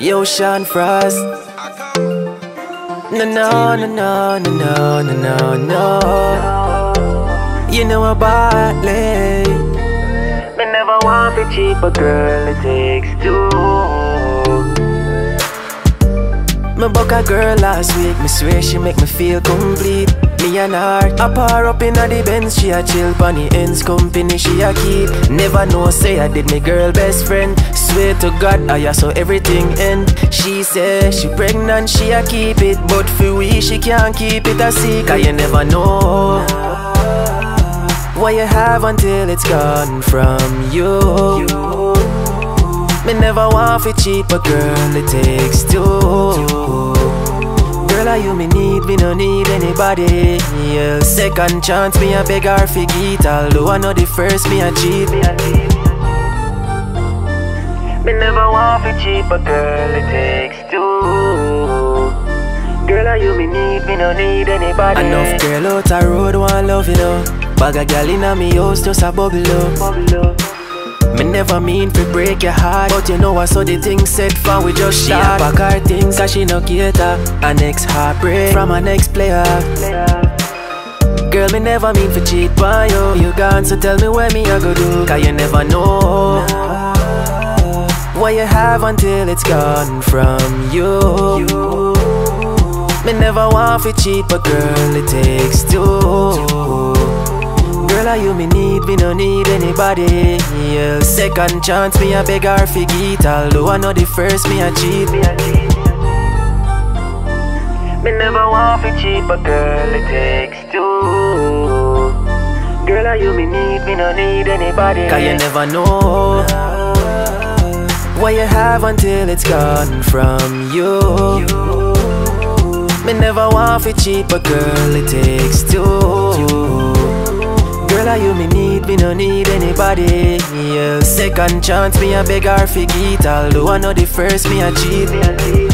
Yo, Sean Frost. No, no, no, no, no, no, no, no. You know about it. I never want to cheat, but girl, it takes two. Me book a girl last week. Me swear she make me feel complete. Me and her, I power up in the Benz. She a chill pon the ends, company she a keep. Never know, say I did me girl best friend. Swear to God, I saw everything end. She say she pregnant, she a keep it, but for we, she can't keep it a secret. You never know what you have until it's gone from you. Me never want to cheat, but girl, it takes two. Girl, you me need, me no need anybody else. Second chance, me a beg her for it. Although I know the first, me a cheat. Me never want to cheat, but girl, it takes two. Girl, you me need, me no need anybody. Enough girl out a road, one love, you know. Bag a gal inna me house, just a bubble up. Me never mean to break your heart, but you know I saw the things set for we just shot. She a pack her things that she no cater. Her next heartbreak from her next player. Girl, me never mean to cheat by you. You gone, so tell me where me I go do. Cause you never know what you have until it's gone from you. Me never want to cheat, but girl, it takes two. Girl, you me need, me no need anybody else. Second chance, me a beg her for it. Although I know the first, me a cheat. Me never want to cheat, but girl, it takes two. Girl, you me need, me no need anybody. Cause you never know what you have until it's gone from you. Me never want to cheat, but girl, it takes two. Girl, you me need, me no need anybody else. Second chance, me a beg her for it. Although I know the first, me a cheat.